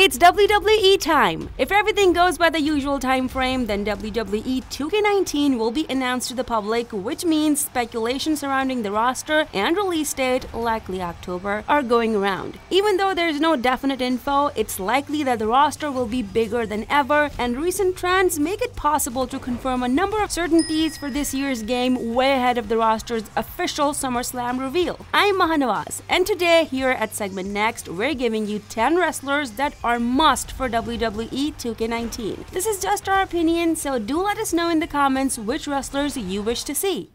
It's WWE time! If everything goes by the usual time frame, then WWE 2K19 will be announced to the public, which means speculation surrounding the roster and release date, likely October, are going around. Even though there's no definite info, it's likely that the roster will be bigger than ever, and recent trends make it possible to confirm a number of certainties for this year's game way ahead of the roster's official SummerSlam reveal. I'm Mahanawaz, and today here at Segment Next, we're giving you 10 wrestlers that are must for WWE 2K19. This is just our opinion, so do let us know in the comments which wrestlers you wish to see.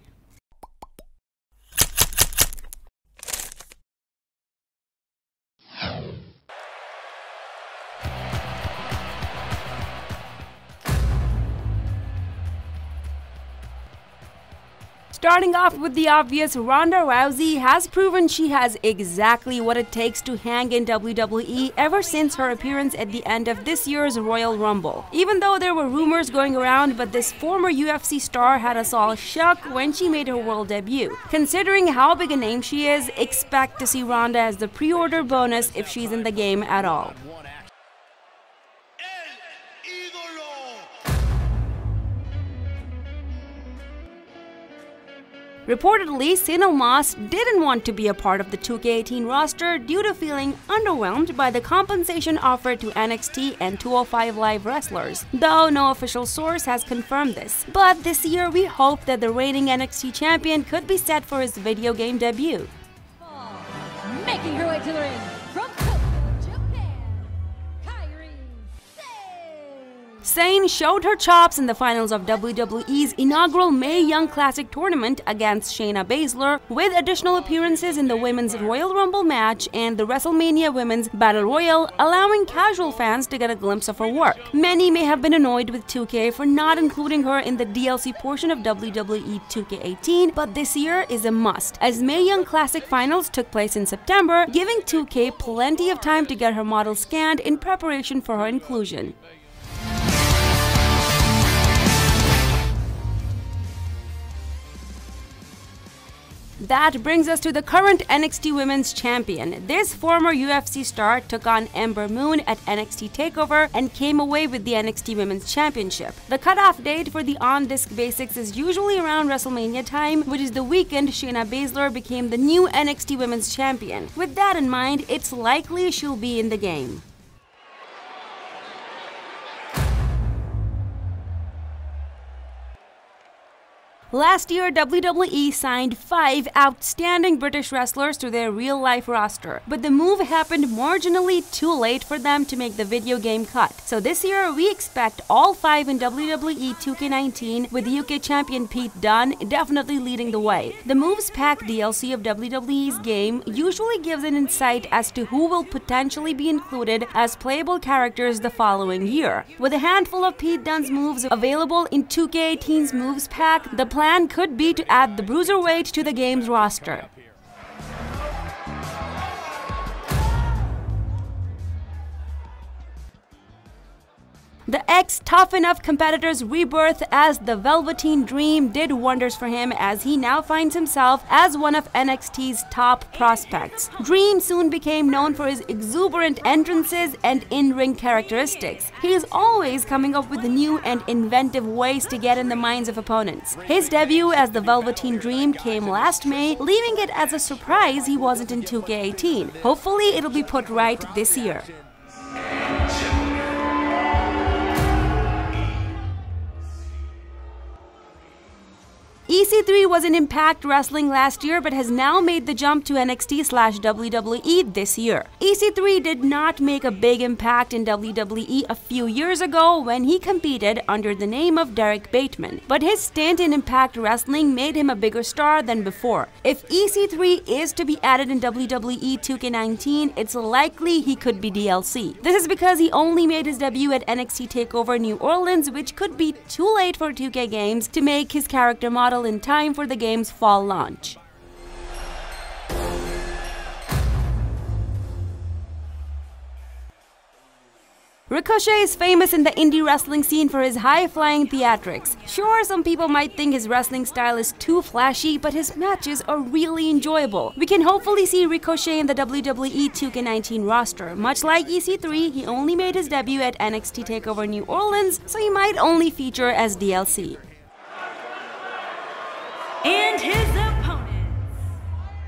Starting off with the obvious, Ronda Rousey has proven she has exactly what it takes to hang in WWE ever since her appearance at the end of this year's Royal Rumble. Even though there were rumors going around, but this former UFC star had us all shook when she made her world debut. Considering how big a name she is, expect to see Ronda as the pre-order bonus if she's in the game at all. Reportedly, Cinel Moss didn't want to be a part of the 2K18 roster due to feeling underwhelmed by the compensation offered to NXT and 205 Live wrestlers, though no official source has confirmed this. But this year, we hope that the reigning NXT champion could be set for his video game debut. Making her way to the ring. Shayna showed her chops in the finals of WWE's inaugural Mae Young Classic tournament against Shayna Baszler, with additional appearances in the Women's Royal Rumble match and the WrestleMania Women's Battle Royal, allowing casual fans to get a glimpse of her work. Many may have been annoyed with 2K for not including her in the DLC portion of WWE 2K18, but this year is a must, as Mae Young Classic finals took place in September, giving 2K plenty of time to get her model scanned in preparation for her inclusion. That brings us to the current NXT Women's Champion. This former UFC star took on Ember Moon at NXT TakeOver and came away with the NXT Women's Championship. The cutoff date for the on-disc basics is usually around WrestleMania time, which is the weekend Shayna Baszler became the new NXT Women's Champion. With that in mind, it's likely she'll be in the game. Last year, WWE signed 5 outstanding British wrestlers to their real-life roster, but the move happened marginally too late for them to make the video game cut. So this year, we expect all 5 in WWE 2K19, with UK champion Pete Dunne definitely leading the way. The Moves Pack DLC of WWE's game usually gives an insight as to who will potentially be included as playable characters the following year. With a handful of Pete Dunne's moves available in 2K18's Moves Pack, the plan could be to add the Bruiserweight to the game's roster. The ex-Tough Enough competitor's rebirth as the Velveteen Dream did wonders for him, as he now finds himself as one of NXT's top prospects. Dream soon became known for his exuberant entrances and in-ring characteristics. He is always coming up with new and inventive ways to get in the minds of opponents. His debut as the Velveteen Dream came last May, leaving it as a surprise he wasn't in 2K18. Hopefully it'll be put right this year. EC3 was in Impact Wrestling last year, but has now made the jump to NXT/WWE this year. EC3 did not make a big impact in WWE a few years ago when he competed under the name of Derrick Bateman, but his stint in Impact Wrestling made him a bigger star than before. If EC3 is to be added in WWE 2K19, it's likely he could be DLC. This is because he only made his debut at NXT TakeOver New Orleans, which could be too late for 2K Games to make his character model in time for the game's fall launch. Ricochet is famous in the indie wrestling scene for his high-flying theatrics. Sure, some people might think his wrestling style is too flashy, but his matches are really enjoyable. We can hopefully see Ricochet in the WWE 2K19 roster. Much like EC3, he only made his debut at NXT TakeOver New Orleans, so he might only feature as DLC. And his opponents,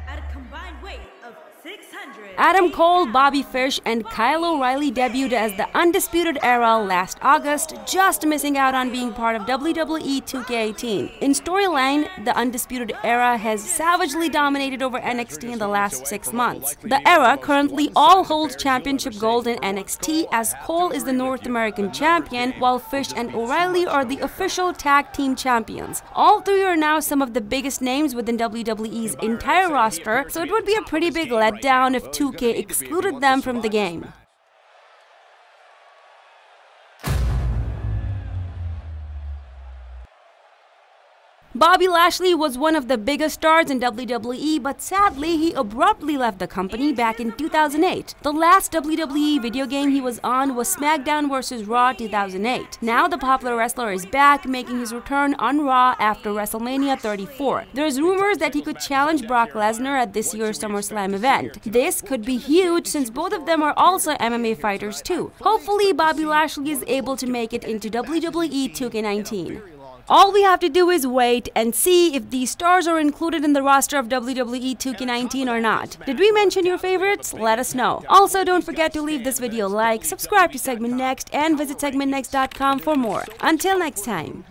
at a combined weight of 600... Adam Cole, Bobby Fish, and Kyle O'Reilly debuted as the Undisputed Era last August, just missing out on being part of WWE 2K18. In storyline, the Undisputed Era has savagely dominated over NXT in the last 6 months. The Era currently all holds championship gold in NXT, as Cole is the North American champion, while Fish and O'Reilly are the official tag team champions. All three are now some of the biggest names within WWE's entire roster, so it would be a pretty big letdown if 2K excluded them from the game. Bobby Lashley was one of the biggest stars in WWE, but sadly, he abruptly left the company back in 2008. The last WWE video game he was on was SmackDown vs. Raw 2008. Now the popular wrestler is back, making his return on Raw after WrestleMania 34. There's rumors that he could challenge Brock Lesnar at this year's SummerSlam event. This could be huge since both of them are also MMA fighters too. Hopefully, Bobby Lashley is able to make it into WWE 2K19. All we have to do is wait and see if these stars are included in the roster of WWE 2K19 or not. Did we mention your favorites? Let us know. Also, don't forget to leave this video a like, subscribe to Segment Next, and visit segmentnext.com for more. Until next time.